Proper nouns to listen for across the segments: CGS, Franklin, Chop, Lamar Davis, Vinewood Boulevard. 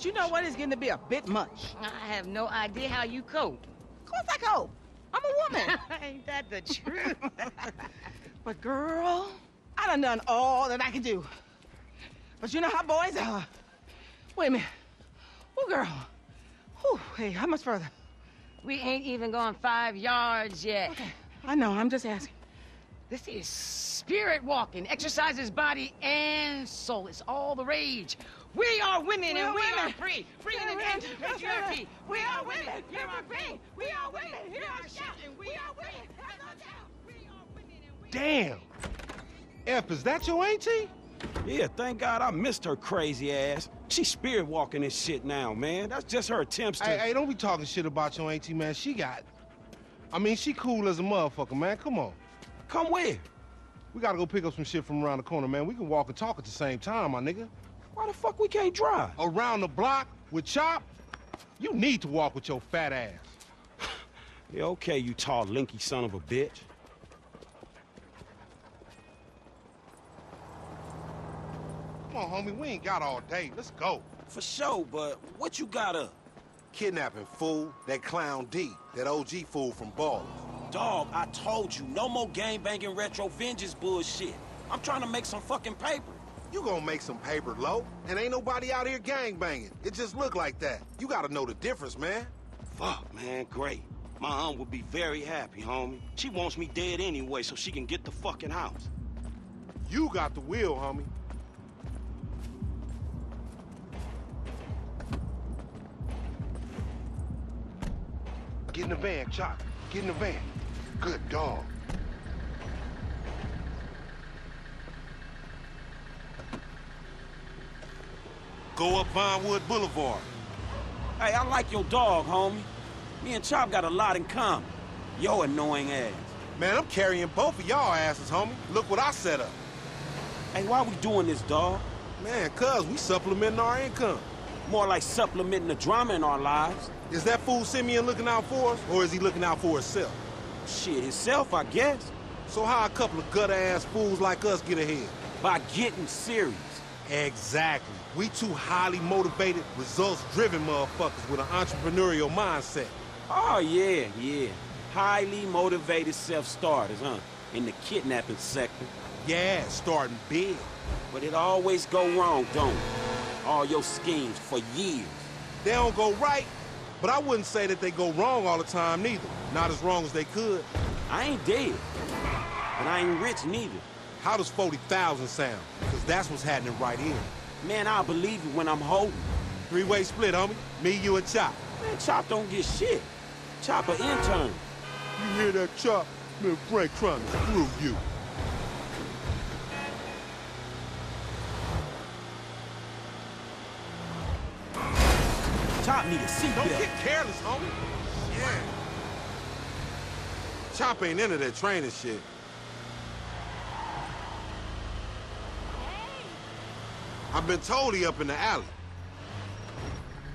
But you know what? It's getting to be a bit much. I have no idea how you cope. Of course I cope. I'm a woman. Ain't that the truth? But girl, I done all that I can do. But you know how boys are. Wait a minute. Oh, girl. Whew, hey, how much further? We ain't even gone 5 yards yet. Okay. I know. I'm just asking. This is spirit walking. Exercises body and soul. It's all the rage. We are women and we are free. Free in the end of patriarchy. We are women. Here are free. We are women. Here are shout. And we are women. Have no doubt. We are women and we are free. Damn. F, is that your auntie? Yeah, thank God I missed her crazy ass. She's spirit walking this shit now, man. That's just her attempts to... Hey, don't be talking shit about your auntie, man. She got... I mean, she cool as a motherfucker, man. Come on. Come where? We gotta go pick up some shit from around the corner, man. We can walk and talk at the same time, my nigga. Why the fuck we can't drive? Around the block with Chop? You need to walk with your fat ass. Yeah, okay, you tall, linky son of a bitch. Come on, homie, we ain't got all day. Let's go. For sure, but what you got up? Kidnapping, fool. That clown D. That OG fool from Ballers. Dog, I told you, no more gang-banging retro vengeance bullshit. I'm trying to make some fucking paper. You gonna make some paper, Lo. And ain't nobody out here gang-banging. It just look like that. You gotta know the difference, man. Fuck, man, great. My aunt would be very happy, homie. She wants me dead anyway so she can get the fucking house. You got the will, homie. Get in the van, Chop. Get in the van. Good dog. Go up Vinewood Boulevard. Hey, I like your dog, homie. Me and Chop got a lot in common. Yo, annoying ass. Man, I'm carrying both of y'all asses, homie. Look what I set up. Hey, why we doing this, dog? Man, cuz we supplementing our income. More like supplementing the drama in our lives. Is that fool Simeon looking out for us, or is he looking out for himself? Shit, himself, I guess. So how a couple of gutter-ass fools like us get ahead? By getting serious. Exactly. We two highly motivated, results-driven motherfuckers with an entrepreneurial mindset. Oh, yeah, yeah. Highly motivated self-starters, huh? In the kidnapping sector. Yeah, starting big. But it always go wrong, don't it? All your schemes for years. They don't go right. But I wouldn't say that they go wrong all the time, neither. Not as wrong as they could. I ain't dead, but I ain't rich neither. How does 40,000 sound? Because that's what's happening right here. Man, I'll believe you when I'm holding. Three-way split, homie. Me, you, and Chop. Man, Chop don't get shit. Chop an intern. You hear that, Chop? Man, Frank trying to screw you. Chop need a seatbelt. Don't get careless, homie. Yeah. Chop ain't into that training shit. I've been told he up in the alley.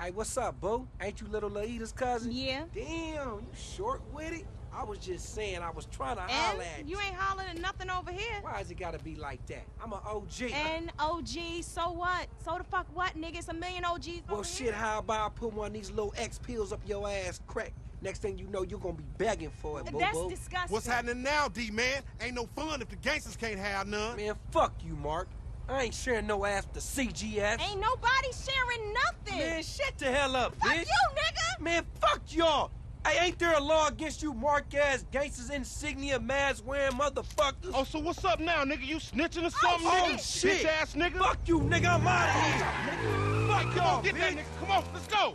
Hey, what's up, boo? Ain't you little Laida's cousin? Yeah. Damn, you short-witted? I was just saying I was trying to holler at you. You ain't hollering at nothing over here. Why does it gotta be like that? I'm an OG. An OG, so what? So the fuck what, nigga? It's a million OGs over Well, shit, here. How about I put one of these little X pills up your ass crack? Next thing you know, you're gonna be begging for it, boo-boo. That's disgusting. What's happening now, D-man? Ain't no fun if the gangsters can't have none. Man, fuck you, Mark. I ain't sharing no ass with the CGS. Ain't nobody sharing nothing. Man, shut the hell up, fuck bitch. Fuck you, nigga. Man, fuck y'all. Hey, ain't there a law against you mark-ass gangsters, insignia, mask-wearing motherfuckers? Oh, so what's up now, nigga? You snitching or something, nigga? Oh, shit. Bitch-ass nigga. Fuck you, nigga. I'm out of here. Nigga. Fuck y'all, come on, get bitch. That nigga. Come on, let's go.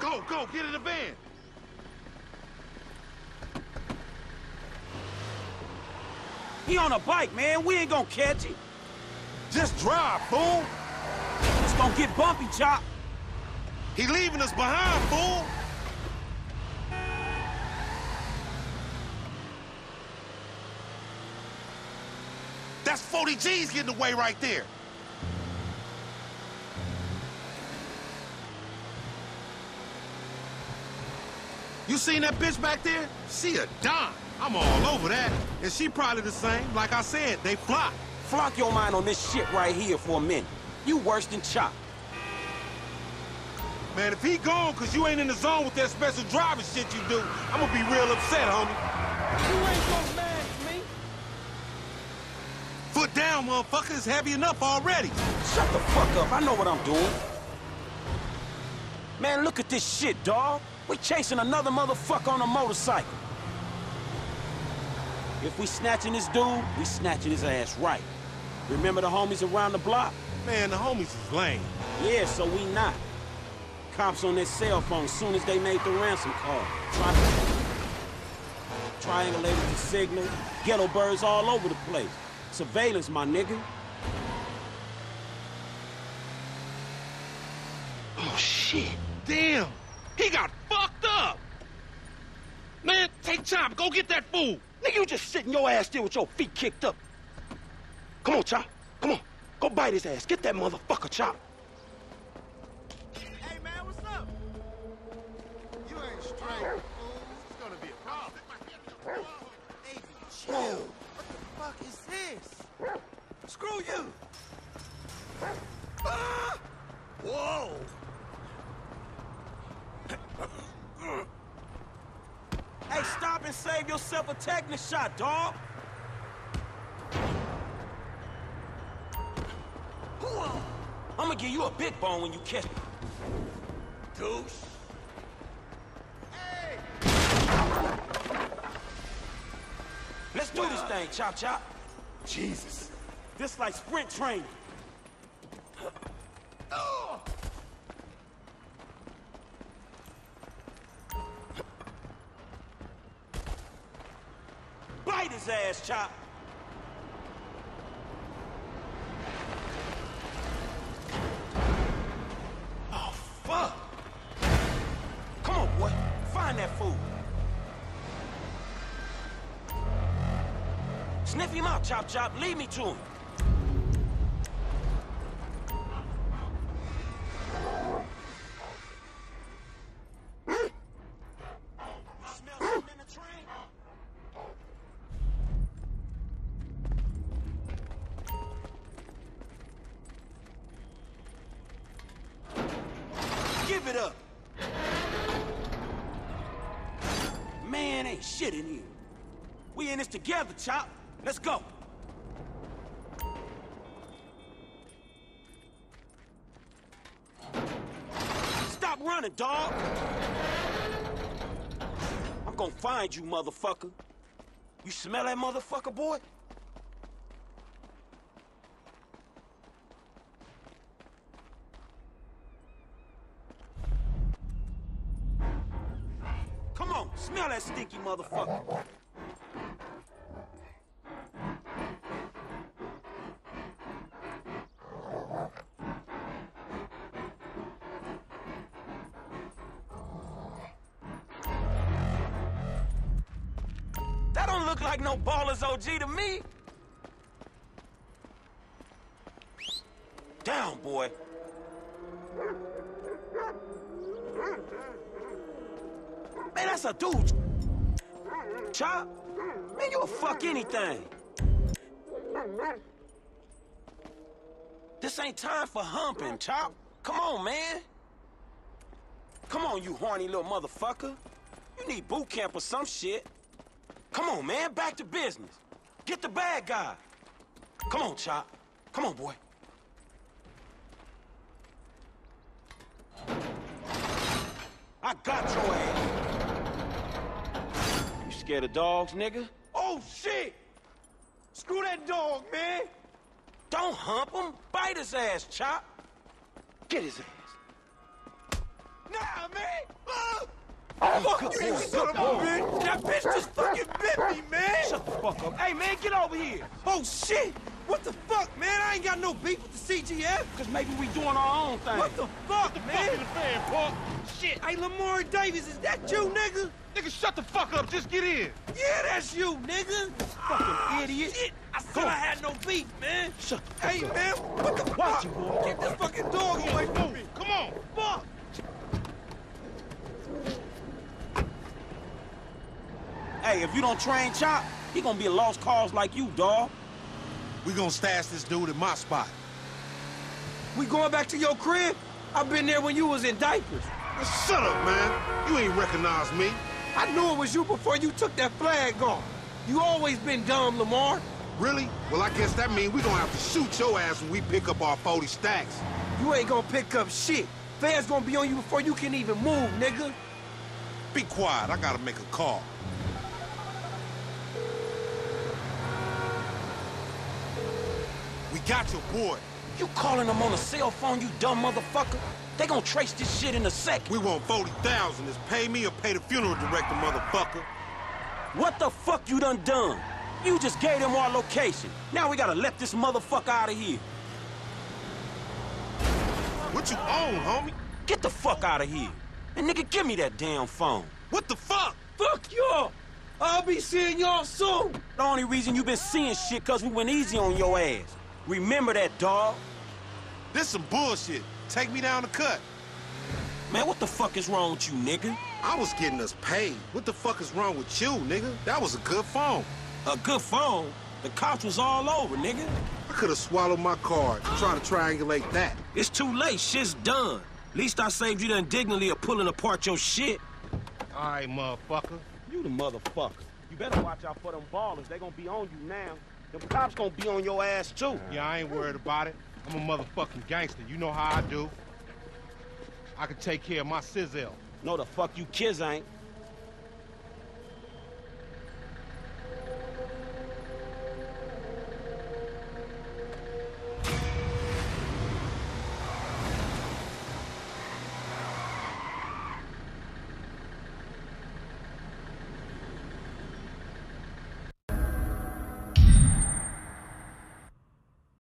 Go, go, get in the van. He on a bike, man. We ain't gonna catch him. Just drive, fool. It's gonna get bumpy, Chop. He leaving us behind, fool! That's 40 G's getting away right there. You seen that bitch back there? She a dime. I'm all over that. And she probably the same. Like I said, they flock. Flock your mind on this shit right here for a minute. You worse than Chop. Man, if he gone because you ain't in the zone with that special driver shit you do, I'm gonna be real upset, homie. You ain't gonna match me. Foot down, motherfucker. It's heavy enough already. Shut the fuck up. I know what I'm doing. Man, look at this shit, dawg. We chasing another motherfucker on a motorcycle. If we snatching this dude, we snatching his ass right. Remember the homies around the block? Man, the homies is lame. Yeah, so we not. Cops on their cell phone soon as they made the ransom call. Triangulated the signal. Ghetto birds all over the place. Surveillance, my nigga. Oh, shit. Damn. He got fucked up. Man, take time. Go get that fool. Nigga, you just sitting your ass there with your feet kicked up. Come on, Chop. Come on. Go bite his ass. Get that motherfucker, Chop. Hey, man, what's up? You ain't straight, fool. This is gonna be a problem. Hey, chill. What the fuck is this? Screw you. Ah! Whoa. Hey, stop and save yourself a technical shot, dawg. I'm gonna give you a big bone when you catch me. Deuce. Hey. Let's do this thing, Chop Chop. Jesus. This like sprint training. Bite his ass, Chop. Oh, fuck. Come on, boy. Find that fool. Sniff him out, Chop Chop. Lead me to him. Give it up. Man, ain't shit in here. We in this together, Chop. Let's go. Stop running, dog. I'm gonna find you, motherfucker. You smell that motherfucker, boy? Smell that stinky motherfucker. That don't look like no baller's OG to me. Down, boy. Man, that's a dude. Chop? Man, you'll fuck anything. This ain't time for humping, Chop. Come on, man. Come on, you horny little motherfucker. You need boot camp or some shit. Come on, man, back to business. Get the bad guy. Come on, Chop. Come on, boy. I got your ass. Scared of dogs, nigga? Oh, shit! Screw that dog, man! Don't hump him! Bite his ass, Chop! Get his ass! Nah, man! Fuck you, son of a bitch! That bitch just fucking bit me, man! Shut the fuck up! Hey, man, get over here! Oh, shit! What the fuck, man? I ain't got no beef with the CGF! Because maybe we doing our own thing. What the fuck, man? What the fuck in the fan, punk? Shit! Hey, Lamar Davis, is that you, nigga? Nigga, shut the fuck up. Just get in. Yeah, that's you, nigga. Fucking idiot. Shit. I said I had no beef, man. Shut the fuck up. Hey, man, what the fuck? Watch it, boy. Get this fucking dog away from me. Come on. Fuck. Hey, if you don't train Chop, he gonna be a lost cause like you, dawg. We gonna stash this dude in my spot. We going back to your crib? I've been there when you was in diapers. Shut up, man. You ain't recognized me. I knew it was you before you took that flag off. You always been dumb, Lamar. Really? Well, I guess that means we gonna have to shoot your ass when we pick up our 40 stacks. You ain't gonna pick up shit. Fans gonna be on you before you can even move, nigga. Be quiet. I gotta make a call. We got your boy. You calling them on a cell phone, you dumb motherfucker? They gonna trace this shit in a sec. We want 40,000. It's pay me or pay the funeral director, motherfucker. What the fuck you done? You just gave them our location. Now we gotta let this motherfucker out of here. What you own, homie? Get the fuck out of here. And nigga, give me that damn phone. What the fuck? Fuck y'all. I'll be seeing y'all soon. The only reason you been seeing shit cause we went easy on your ass. Remember that, dog. This some bullshit. Take me down the cut. Man, what the fuck is wrong with you, nigga? I was getting us paid. What the fuck is wrong with you, nigga? That was a good phone. A good phone? The cops was all over, nigga. I could have swallowed my card to try to triangulate that. It's too late. Shit's done. At least I saved you the indignity of pulling apart your shit. All right, motherfucker. You the motherfucker. You better watch out for them ballers. They gonna be on you now. Them cops gonna be on your ass, too. Yeah, I ain't worried about it. I'm a motherfucking gangster. You know how I do. I can take care of my sizzle. No, the fuck you kids ain't.